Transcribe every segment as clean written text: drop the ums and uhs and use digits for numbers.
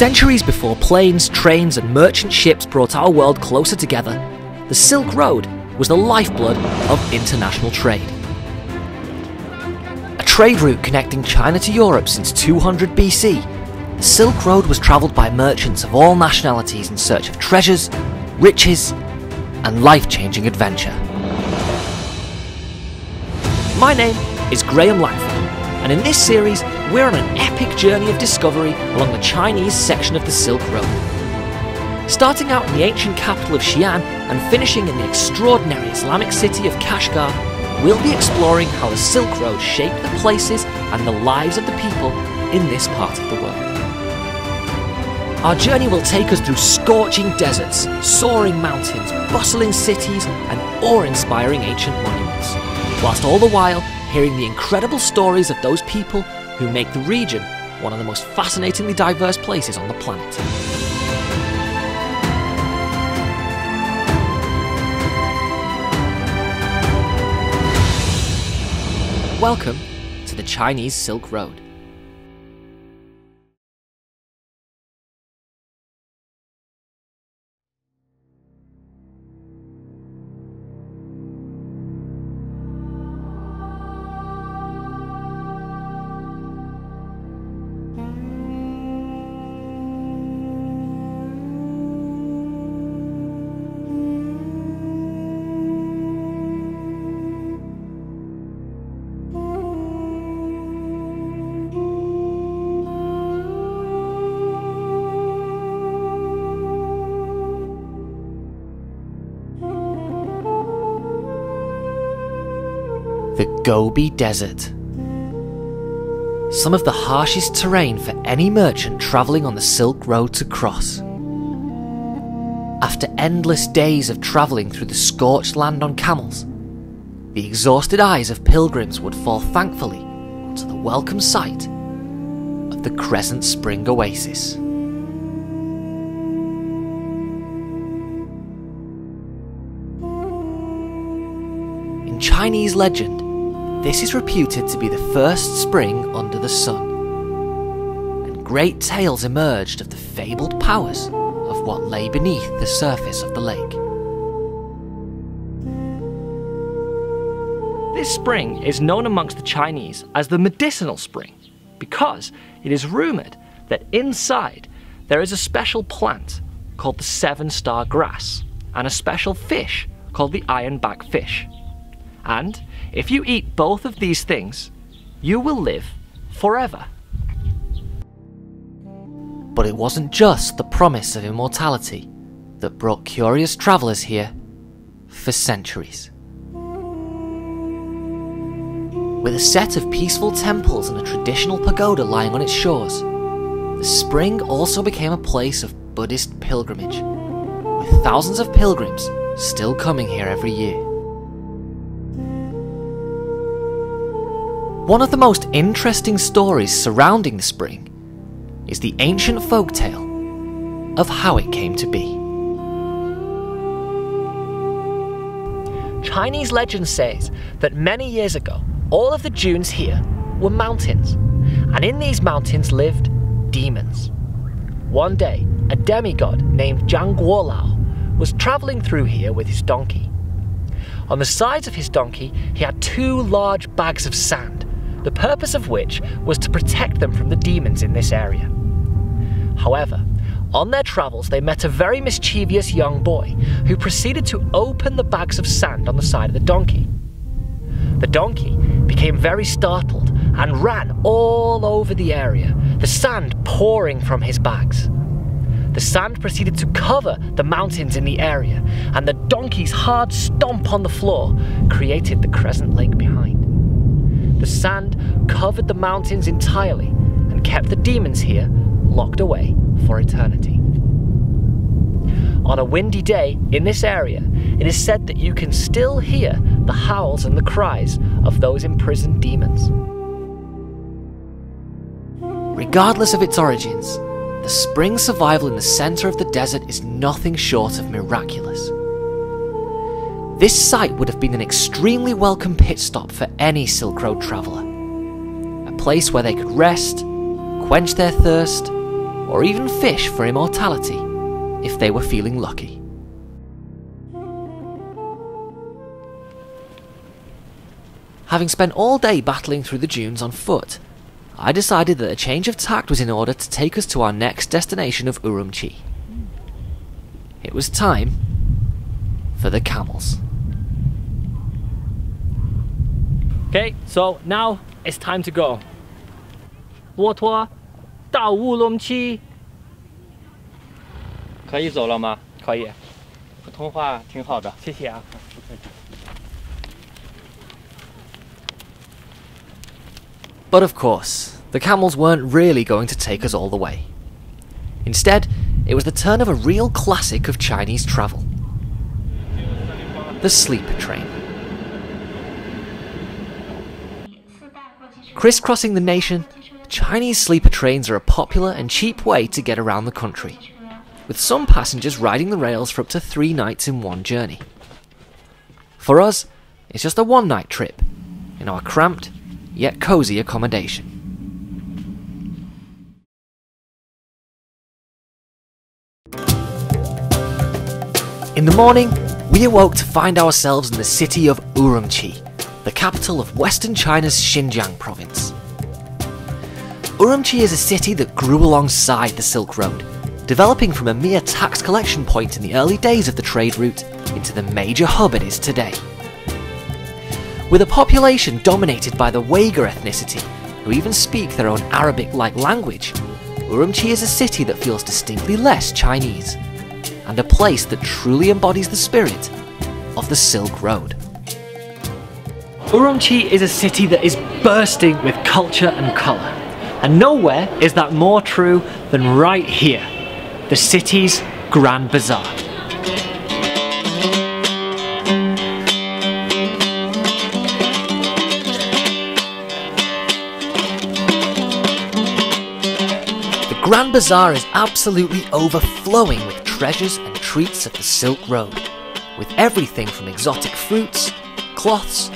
Centuries before planes, trains and merchant ships brought our world closer together, the Silk Road was the lifeblood of international trade. A trade route connecting China to Europe since 200 BC, the Silk Road was travelled by merchants of all nationalities in search of treasures, riches and life-changing adventure. My name is Graeme Langford, and in this series we're on an epic journey of discovery along the Chinese section of the Silk Road. Starting out in the ancient capital of Xi'an and finishing in the extraordinary Islamic city of Kashgar, we'll be exploring how the Silk Road shaped the places and the lives of the people in this part of the world. Our journey will take us through scorching deserts, soaring mountains, bustling cities and awe-inspiring ancient monuments, whilst all the while hearing the incredible stories of those people who make the region one of the most fascinatingly diverse places on the planet. Welcome to the Chinese Silk Road. The Gobi Desert. Some of the harshest terrain for any merchant travelling on the Silk Road to cross. After endless days of travelling through the scorched land on camels, the exhausted eyes of pilgrims would fall thankfully onto the welcome sight of the Crescent Spring Oasis. In Chinese legend, this is reputed to be the first spring under the sun, and great tales emerged of the fabled powers of what lay beneath the surface of the lake. This spring is known amongst the Chinese as the medicinal spring because it is rumoured that inside there is a special plant called the seven-star grass and a special fish called the ironback fish. And if you eat both of these things, you will live forever. But it wasn't just the promise of immortality that brought curious travellers here for centuries. With a set of peaceful temples and a traditional pagoda lying on its shores, the spring also became a place of Buddhist pilgrimage, with thousands of pilgrims still coming here every year. One of the most interesting stories surrounding the spring is the ancient folktale of how it came to be. Chinese legend says that many years ago, all of the dunes here were mountains, and in these mountains lived demons. One day, a demigod named Zhang Guolao was travelling through here with his donkey. On the sides of his donkey, he had two large bags of sand, the purpose of which was to protect them from the demons in this area. However, on their travels they met a very mischievous young boy who proceeded to open the bags of sand on the side of the donkey. The donkey became very startled and ran all over the area, the sand pouring from his bags. The sand proceeded to cover the mountains in the area, and the donkey's hard stomp on the floor created the Crescent Lake behind. The sand covered the mountains entirely and kept the demons here locked away for eternity. On a windy day in this area, it is said that you can still hear the howls and the cries of those imprisoned demons. Regardless of its origins, the spring's survival in the centre of the desert is nothing short of miraculous. This site would have been an extremely welcome pit stop for any Silk Road traveller. A place where they could rest, quench their thirst, or even fish for immortality, if they were feeling lucky. Having spent all day battling through the dunes on foot, I decided that a change of tack was in order to take us to our next destination of Urumqi. It was time for the camels. Okay, so now it's time to go. Water, Dao Urumqi. 可以走了吗？可以，普通话挺好的，谢谢啊。 But of course, the camels weren't really going to take us all the way. Instead, it was the turn of a real classic of Chinese travel. The sleeper train. Crisscrossing the nation, Chinese sleeper trains are a popular and cheap way to get around the country, with some passengers riding the rails for up to 3 nights in one journey. For us, it's just a one-night trip, in our cramped, yet cozy accommodation. In the morning, we awoke to find ourselves in the city of Urumqi, the capital of Western China's Xinjiang province. Urumqi is a city that grew alongside the Silk Road, developing from a mere tax collection point in the early days of the trade route into the major hub it is today. With a population dominated by the Uyghur ethnicity, who even speak their own Arabic-like language, Urumqi is a city that feels distinctly less Chinese, and a place that truly embodies the spirit of the Silk Road. Urumqi is a city that is bursting with culture and colour, and nowhere is that more true than right here, the city's Grand Bazaar. Grand Bazaar is absolutely overflowing with treasures and treats of the Silk Road, with everything from exotic fruits, cloths,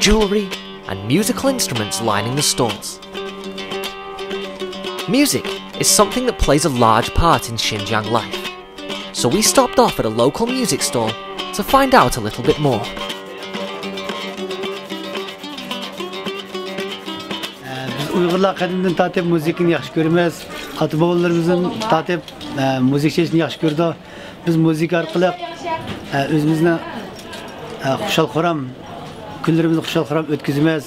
jewellery and musical instruments lining the stalls. Music is something that plays a large part in Xinjiang life, so we stopped off at a local music stall to find out a little bit more. Ata babalarımızın tatip müzik çeşidini yaxşı gördü. Biz müzik arqılıq özümüzni xuşal-xuram günlərimizni xuşal-xuram ötküzəmiz.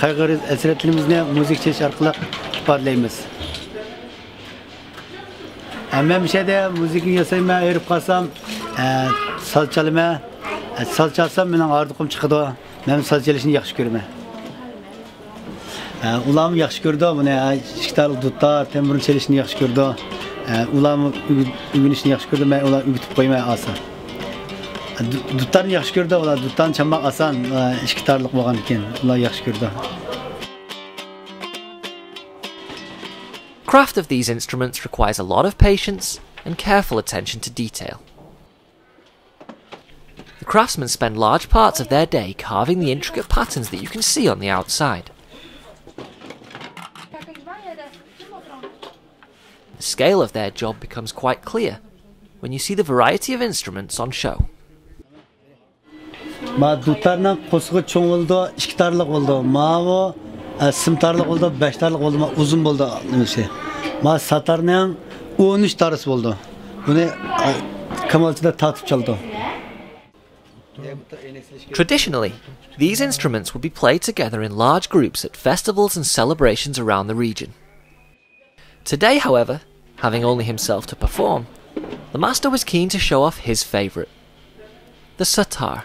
Qayğırız, əsrətlərimizni müzik çeşidi arqılıq ifadelaymiz. Məmşədə müzikni yasayma, erib qalsam, saz çalma, saz çalsam mənim ardıqım çıxıdı. Mənim saz çalışını yaxşı görürəm. Ulam yaxşı gördü, şiktarlı dutta, temburun çelişini yaxşı gördü. Ulam ügünüşünü yaxşı gördü, mən ulam ügütüb qoymaya asan. Duttan yaxşı gördü, duttan çanmaq asan, şiktarlıq boğan iken, ulam yaxşı gördü. Craft of these instruments requires a lot of patience and careful attention to detail. The craftsmen spend large parts of their day carving the intricate patterns that you can see on the outside. The scale of their job becomes quite clear when you see the variety of instruments on show. Ma dutarning qo'sqi cho'ng bo'ldi, 2 tarliq bo'ldi. Ma'vo 3 tarliq bo'ldi, 5 tarliq bo'ldi, ma uzun bo'ldi nimasi. Ma satarning 13 tarisi bo'ldi. Buni kamolchilar tatib chaldi. Traditionally, these instruments would be played together in large groups at festivals and celebrations around the region. Today, however, having only himself to perform, the master was keen to show off his favourite, the satar.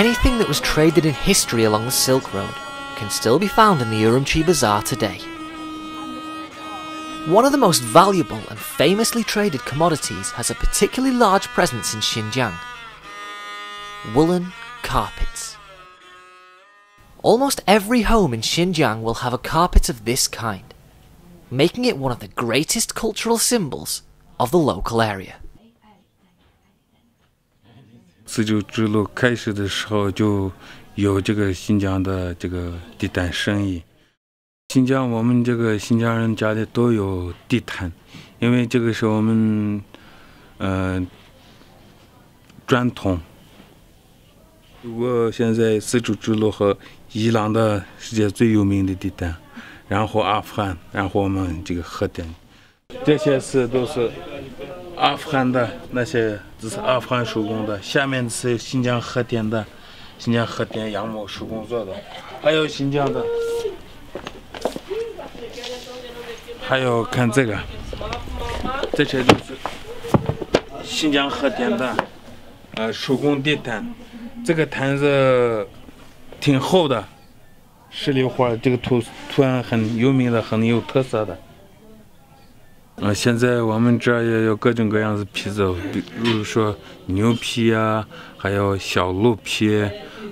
Anything that was traded in history along the Silk Road can still be found in the Urumqi Bazaar today. One of the most valuable and famously traded commodities has a particularly large presence in Xinjiang: woolen carpets. Almost every home in Xinjiang will have a carpet of this kind, making it one of the greatest cultural symbols of the local area. 丝绸之路开始的时候就有这个新疆的这个地毯生意。新疆我们这个新疆人家里都有地毯，因为这个是我们传统。如果现在丝绸之路和伊朗的世界最有名的地毯，然后阿富汗，然后我们这个核电，这些是都是。 阿富汗的那些，这是阿富汗手工的；下面是新疆和田的，新疆和田羊毛手工做的，还有新疆的，还有看这个，这些就是新疆和田的，手工地毯。这个毯子挺厚的，石榴花这个图案很有名的，很有特色的。 现在我们这儿也有各种各样的皮子，比如说牛皮啊，还有小鹿皮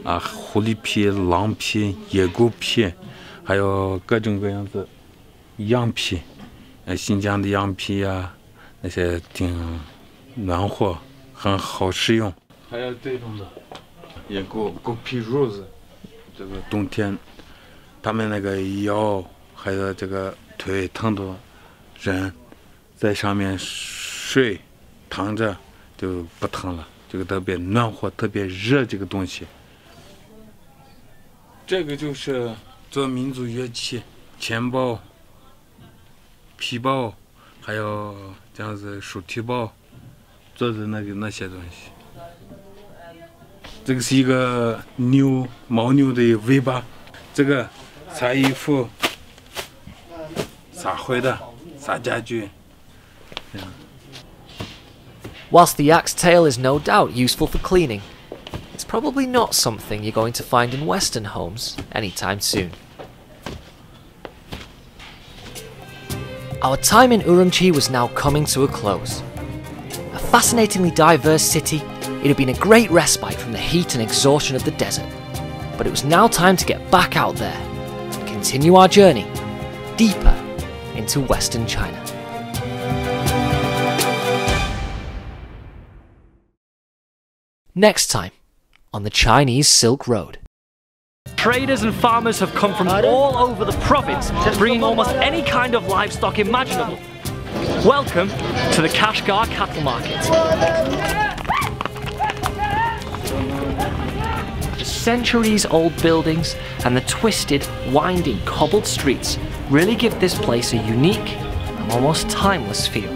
啊、狐狸皮、狼皮、野狗皮，还有各种各样的羊皮。新疆的羊皮啊，那些挺暖和，很好食用。还有这种的野狗皮褥子，这个冬天他们那个腰还有这个腿疼的人。 在上面睡，躺着就不疼了。这个特别暖和，特别热，这个东西。这个就是做民族乐器，钱包、皮包，还有这样子手提包做的那些东西。这个是一个牛牦牛的尾巴，这个擦衣服、撒灰的、撒家具。 Yeah. Whilst the yak's tail is no doubt useful for cleaning, it's probably not something you're going to find in Western homes anytime soon. Our time in Urumqi was now coming to a close. A fascinatingly diverse city, it had been a great respite from the heat and exhaustion of the desert. But it was now time to get back out there and continue our journey deeper into Western China. Next time on the Chinese Silk Road. Traders and farmers have come from all over the province, bringing almost any kind of livestock imaginable. Welcome to the Kashgar cattle market. The centuries-old buildings and the twisted, winding, cobbled streets really give this place a unique and almost timeless feel.